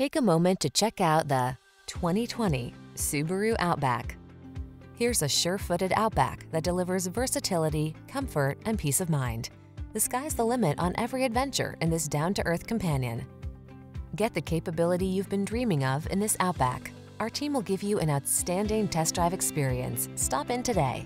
Take a moment to check out the 2020 Subaru Outback. Here's a sure-footed Outback that delivers versatility, comfort, and peace of mind. The sky's the limit on every adventure in this down-to-earth companion. Get the capability you've been dreaming of in this Outback. Our team will give you an outstanding test drive experience. Stop in today.